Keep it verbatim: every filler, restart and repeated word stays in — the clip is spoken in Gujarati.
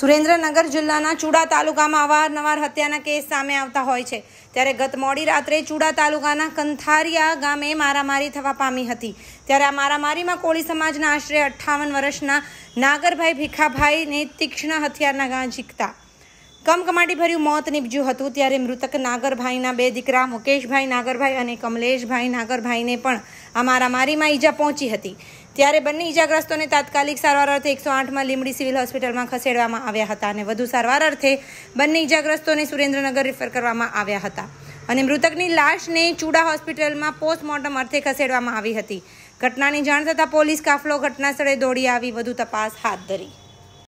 સુરેન્દ્રનગર જિલ્લાના ચુડા તાલુકામાં અવારનવાર હત્યાના કેસ સામે આવતા હોય છે ત્યારે ગત મોડી રાત્રે ચુડા તાલુકાના કંથારિયા ગામે મારામારી થવા પામી હતી ત્યારે આ મારામારીમાં કોળી સમાજના આશરે અઠ્ઠાવન વર્ષના નાગરભાઈ ભીખાભાઈને તીક્ષ્ણ હથિયારના ઘા ઝીંકતા કમકમાટીભર્યું મોત નીપજ્યું હતું ત્યારે મૃતક નાગરભાઈના બે દીકરા મુકેશભાઈ નાગરભાઈ અને કમલેશભાઈ નાગરભાઈને પણ આ મારામારીમાં ઈજા પહોંચી હતી ત્યારે બંને ઈજાગ્રસ્તોને તાત્કાલિક સારવાર અર્થે એકસો આઠમાં લીંબડી સિવિલ હોસ્પિટલમાં ખસેડવામાં આવ્યા હતા અને વધુ સારવાર અર્થે બંને ઈજાગ્રસ્તોને સુરેન્દ્રનગર રેફર કરવામાં આવ્યા હતા અને મૃતકની લાશને ચુડા હોસ્પિટલમાં પોસ્ટમોર્ટમ અર્થે ખસેડવામાં આવી હતી. ઘટનાની જાણ થતાં પોલીસ કાફલો ઘટનાસ્થળે દોડી આવી વધુ તપાસ હાથ ધરી.